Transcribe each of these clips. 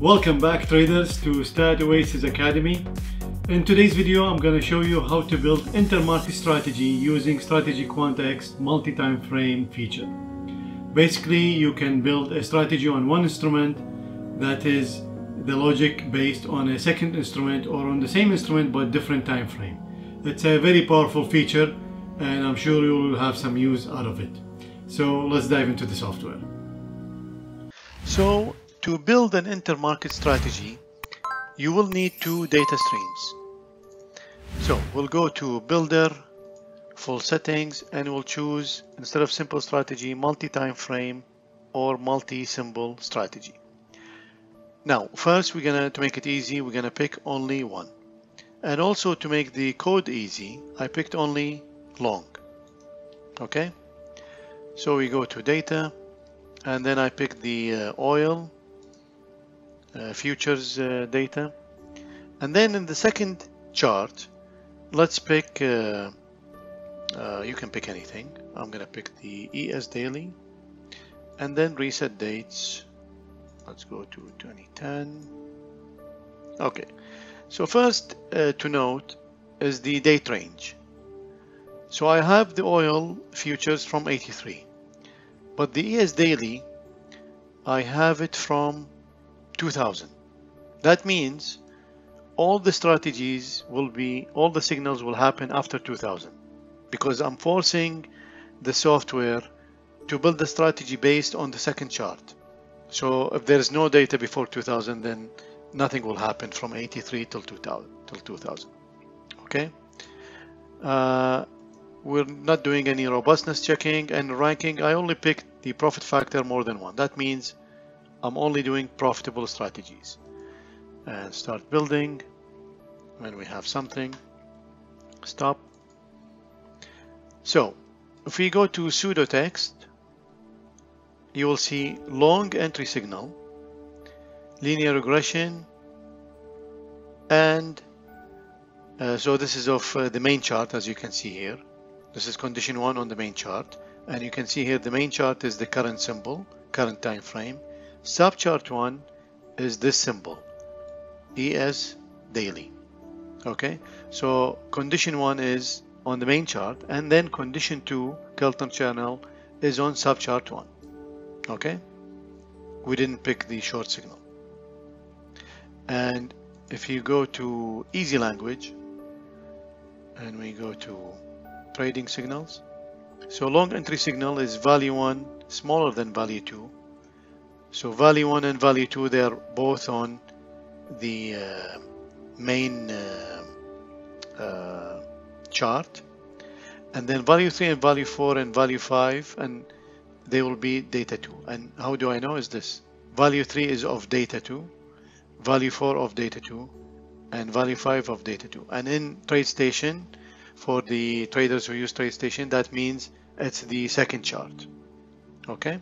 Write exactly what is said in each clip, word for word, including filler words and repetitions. Welcome back traders to Stat Oasis Academy. In today's video I'm going to show you how to build intermarket strategy using StrategyQuant X multi-time frame feature. Basically you can build a strategy on one instrument that is the logic based on a second instrument or on the same instrument but different time frame. It's a very powerful feature and I'm sure you will have some use out of it. So let's dive into the software. So to build an intermarket strategy, you will need two data streams. So we'll go to Builder, Full Settings, and we'll choose, instead of Simple Strategy, Multi-Time Frame or Multi-Symbol Strategy. Now, first we're gonna, to make it easy, we're gonna pick only one. And also to make the code easy, I picked only long, okay? So we go to Data, and then I pick the uh, oil, Uh, futures uh, data, and then in the second chart let's pick uh, uh, you can pick anything. I'm gonna pick the E S daily and then reset dates. Let's go to twenty ten. Okay, so first uh, to note is the date range. So I have the oil futures from eighty-three, but the E S daily I have it from two thousand. That means all the strategies will be, all the signals will happen after two thousand, because I'm forcing the software to build the strategy based on the second chart. So if there is no data before two thousand, then nothing will happen from eighty-three till two thousand. Till two thousand. Okay. Uh, we're not doing any robustness checking and ranking. I only picked the profit factor more than one. That means I'm only doing profitable strategies. And start building when we have something. Stop. So if we go to pseudotext, you will see long entry signal, linear regression, and uh, so this is of uh, the main chart, as you can see here. This is condition one on the main chart, and you can see here the main chart is the current symbol, current time frame. Subchart one is this symbol, E S daily. Okay, so condition one is on the main chart, and then condition two, Galton channel, is on subchart one. Okay, we didn't pick the short signal. And if you go to easy language and we go to trading signals, so long entry signal is value one smaller than value two. So value one and value two, they are both on the uh, main uh, uh, chart, and then value three and value four and value five, and they will be data two. And how do I know is this? Value three is of data two, value four of data two, and value five of data two. And in TradeStation, for the traders who use TradeStation, that means it's the second chart. Okay.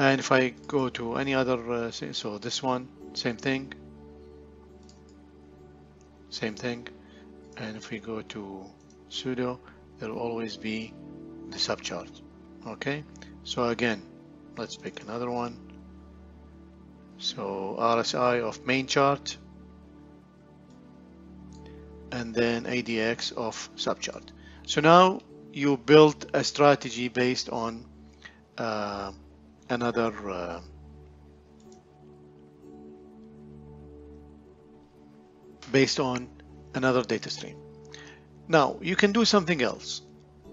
And if I go to any other, uh, so this one, same thing, same thing. And if we go to pseudo, there will always be the subchart. Okay, so again, let's pick another one. So R S I of main chart, and then A D X of subchart. So now you built a strategy based on uh, another uh, based on another data stream. Now you can do something else.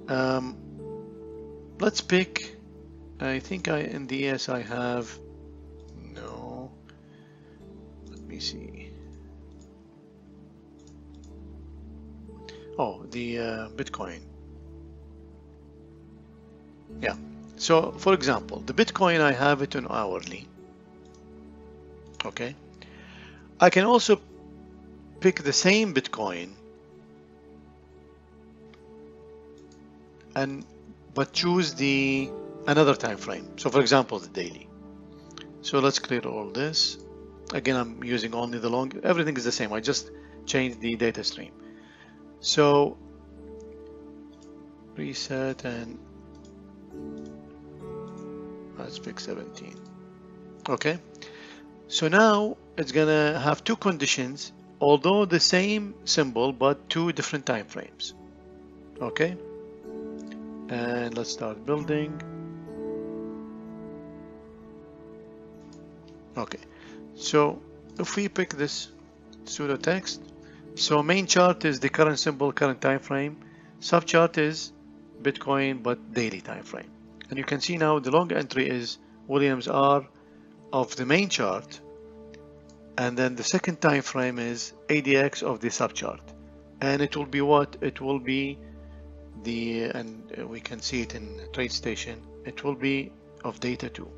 Um, let's pick, I think I in the E S I have no, let me see. Oh, the uh, Bitcoin. Yeah. So, for example, the Bitcoin, I have it on hourly. Okay. I can also pick the same Bitcoin, and but choose the another time frame. So, for example, the daily. So let's clear all this. Again, I'm using only the long. Everything is the same. I just changed the data stream. So reset and. Let's pick seventeen. Okay, So now it's gonna have two conditions, although the same symbol, but two different time frames. Okay, and let's start building. Okay, so if we pick this pseudo text, so main chart is the current symbol, current time frame. Sub chart is Bitcoin, but daily time frame. And you can see now the long entry is Williams R of the main chart, and then the second time frame is A D X of the sub chart. And it will be what? It will be the, and we can see it in TradeStation, it will be of data two.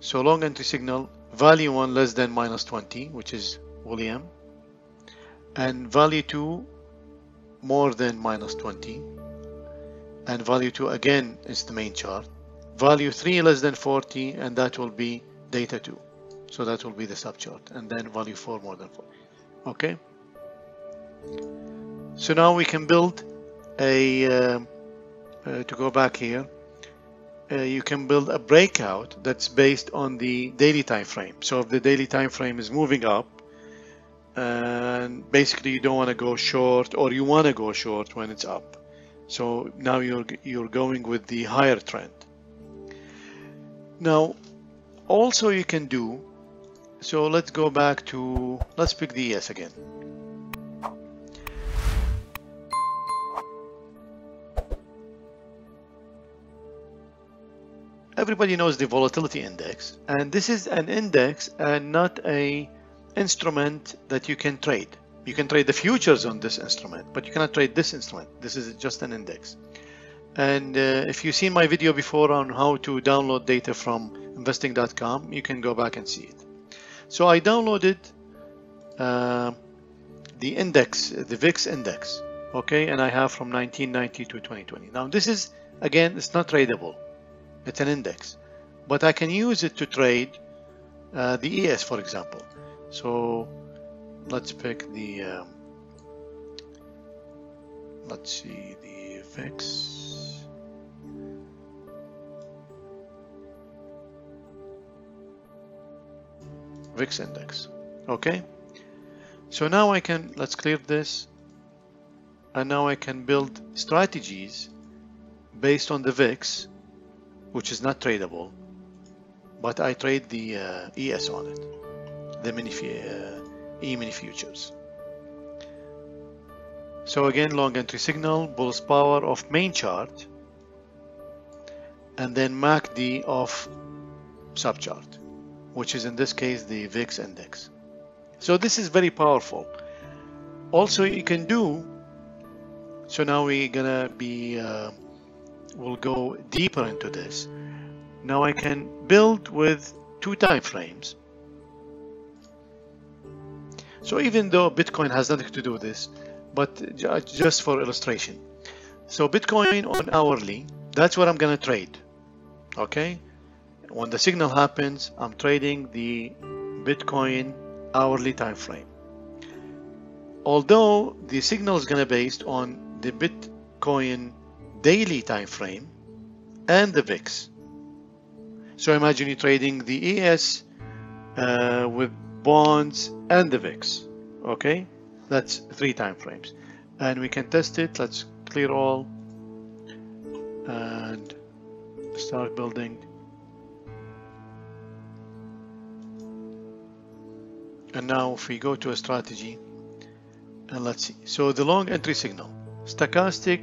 So long entry signal, value one less than minus twenty, which is William, and value two more than minus twenty, and value two again is the main chart, value three less than forty, and that will be data two, so that will be the sub chart, and then value four more than four. Okay, so now we can build a uh, uh, to go back here, uh, you can build a breakout that's based on the daily time frame. So if the daily time frame is moving up, and basically you don't want to go short, or you want to go short when it's up. So now you're you're going with the higher trend. Now also you can do, so let's go back to, let's pick the E S again. Everybody knows the volatility index, and this is an index and not a instrument that you can trade. You can trade the futures on this instrument, but you cannot trade this instrument. This is just an index. And uh, if you've seen my video before on how to download data from investing dot com, you can go back and see it. So I downloaded uh, the index, the V I X index, okay, and I have from nineteen ninety to twenty twenty. Now this is, again, it's not tradable, it's an index, but I can use it to trade uh, the E S, for example. So let's pick the um, let's see the V I X, V I X index. Okay, so now I can, let's clear this, and now I can build strategies based on the V I X, which is not tradable, but I trade the uh, E S on it, the mini uh, E-mini futures. So again, long entry signal, bulls power of main chart, and then M A C D of sub chart, which is in this case the V I X index. So this is very powerful. Also you can do, so now we're gonna be uh, we'll go deeper into this. Now I can build with two time frames. So even though Bitcoin has nothing to do with this, but just for illustration. So Bitcoin on hourly, that's what I'm going to trade. Okay. When the signal happens, I'm trading the Bitcoin hourly time frame. Although the signal is going to be based on the Bitcoin daily time frame and the V I X. So imagine you're trading the E S uh, with bonds and the V I X. Okay, that's three time frames, and we can test it. Let's clear all and start building, and now if we go to a strategy, and let's see. So the long entry signal, stochastic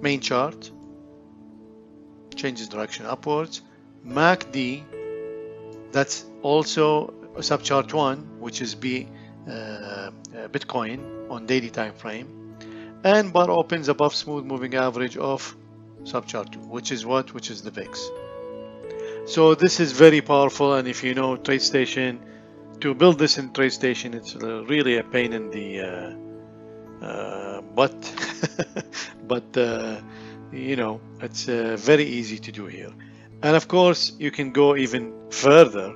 main chart, changes direction upwards, M A C D, that's also subchart one, which is B uh, Bitcoin on daily time frame, and bar opens above smooth moving average of subchart two, which is what? Which is the V I X. So this is very powerful, and if you know TradeStation, to build this in TradeStation, it's really a pain in the uh, uh, butt, but uh, you know, it's uh, very easy to do here. And of course, you can go even further.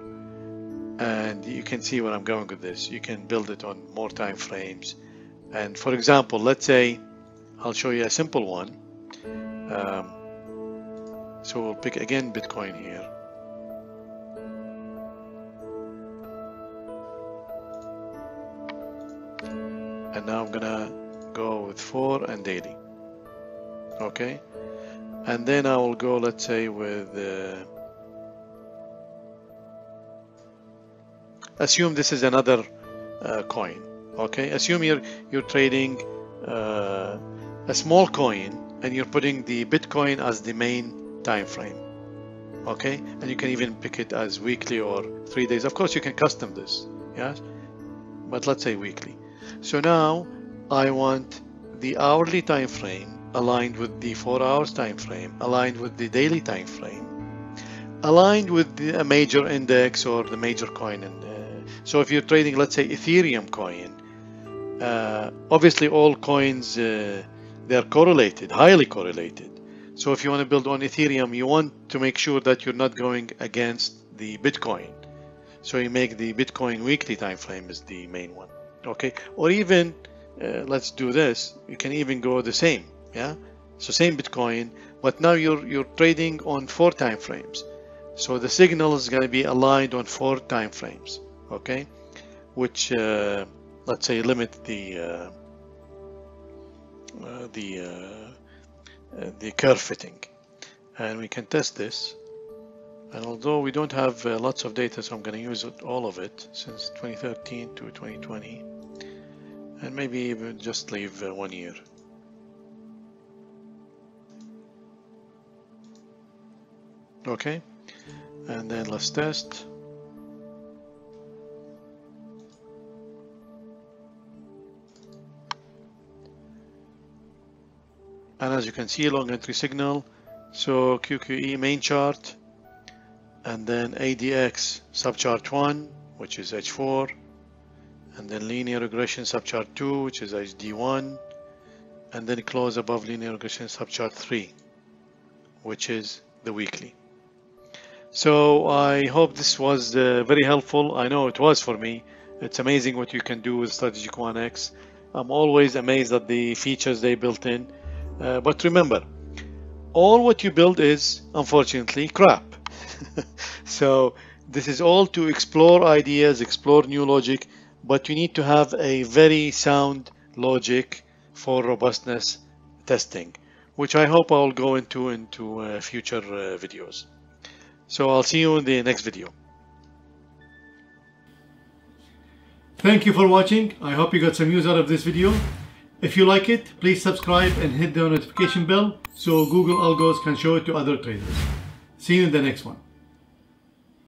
And you can see where I'm going with this. You can build it on more time frames. And for example, let's say, I'll show you a simple one. Um, so we'll pick again Bitcoin here. and now I'm gonna go with four and daily. Okay, and then I will go, let's say, with uh, assume this is another uh, coin. Okay, assume you're you're trading uh, a small coin and you're putting the Bitcoin as the main time frame. Okay, and you can even pick it as weekly or three days. Of course, you can custom this, yes, but let's say weekly. So now I want the hourly time frame aligned with the four hours time frame, aligned with the daily time frame, aligned with the, a major index or the major coin. And uh, so if you're trading, let's say, Ethereum coin, uh, obviously all coins uh, they're correlated, highly correlated. So if you want to build on Ethereum, you want to make sure that you're not going against the Bitcoin. So you make the Bitcoin weekly time frame is the main one. Okay, or even uh, let's do this. You can even go the same. Yeah, so same Bitcoin, but now you're you're trading on four time frames. So the signal is going to be aligned on four time frames. Okay, which uh, let's say limit the uh, uh, the uh, Uh, the curve fitting, and we can test this. And although we don't have uh, lots of data, so I'm going to use it, all of it since twenty thirteen to twenty twenty, and maybe even just leave uh, one year. Okay, and then let's test. And as you can see, long entry signal, so Q Q E main chart, and then A D X subchart one, which is H four, and then linear regression subchart two, which is H D one, and then close above linear regression subchart three, which is the weekly. So I hope this was uh, very helpful. I know it was for me. It's amazing what you can do with StrategyQuant X. I'm always amazed at the features they built in. Uh, but remember, all what you build is unfortunately crap. So this is all to explore ideas, explore new logic, but you need to have a very sound logic for robustness testing, which I hope I'll go into into uh, future uh, videos. So I'll see you in the next video. Thank you for watching. I hope you got some use out of this video. If you like it, please subscribe and hit the notification bell so Google algos can show it to other traders. See you in the next one.